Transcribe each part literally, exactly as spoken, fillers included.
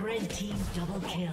Red team double kill.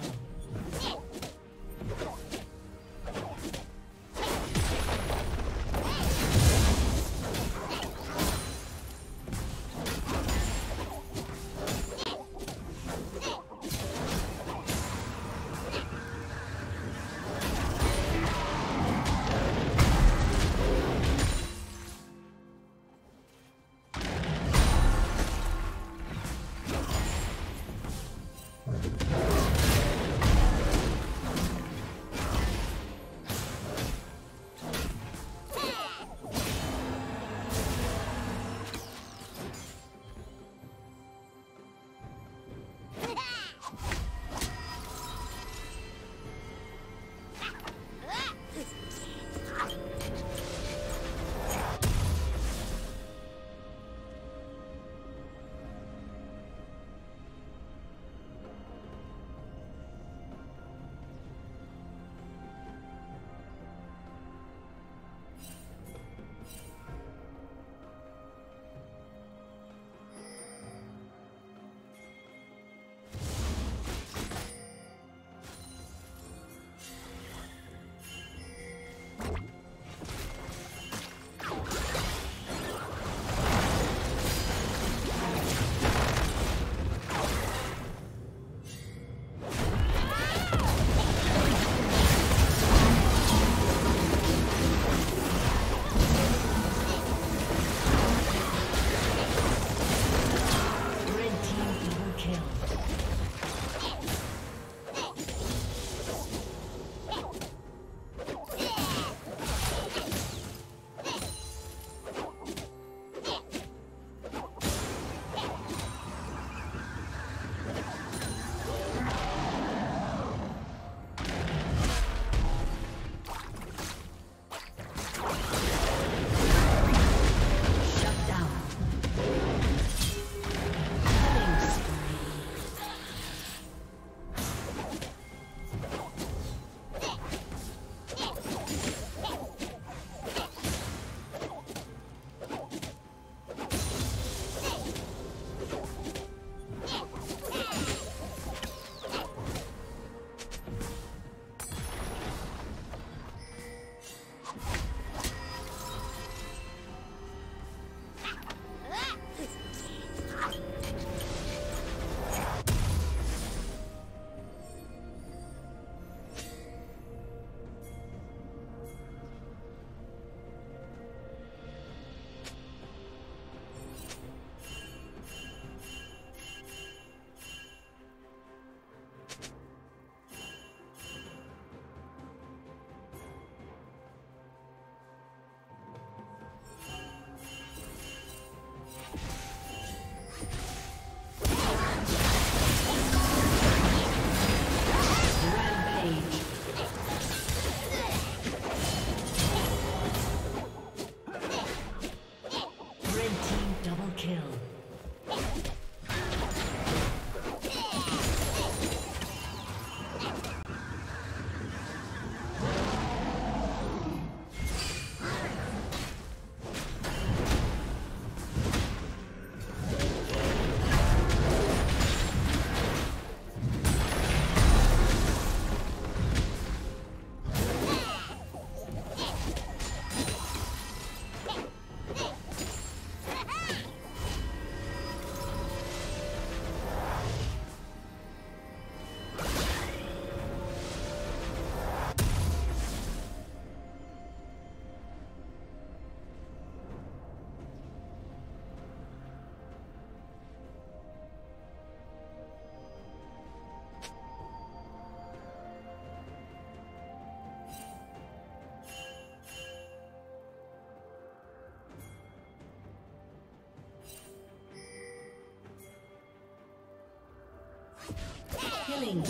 Killing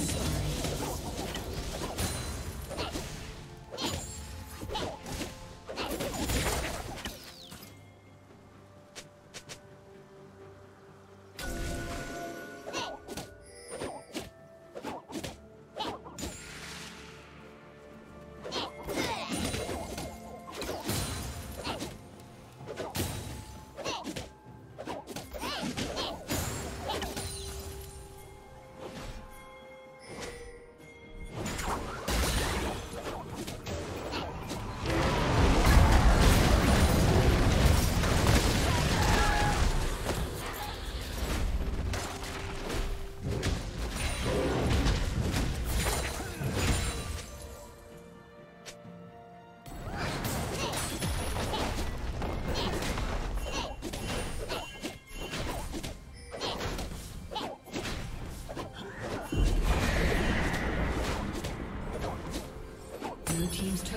Team's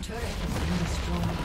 turret has been destroyed.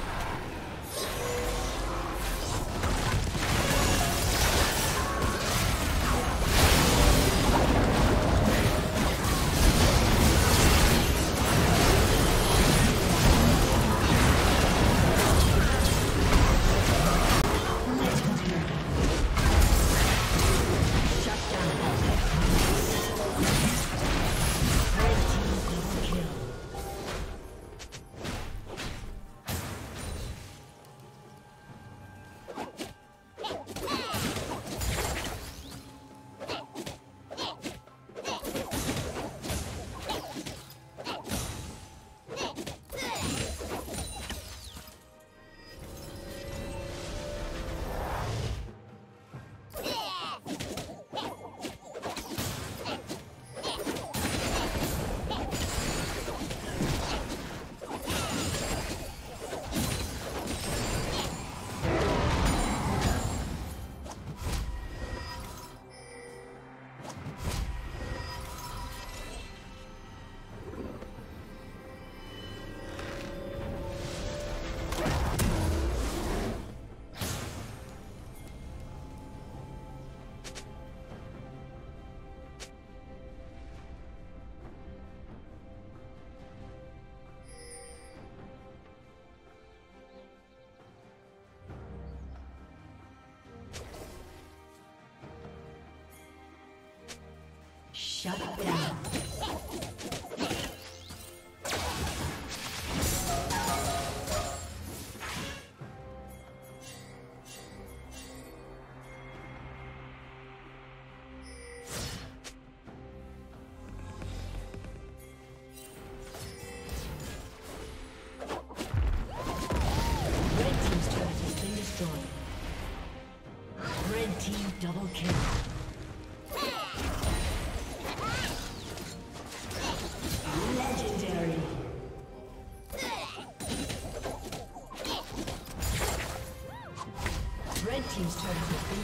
Shut down. Red team's turret has been destroyed. Red team double kill. Red team's turret has been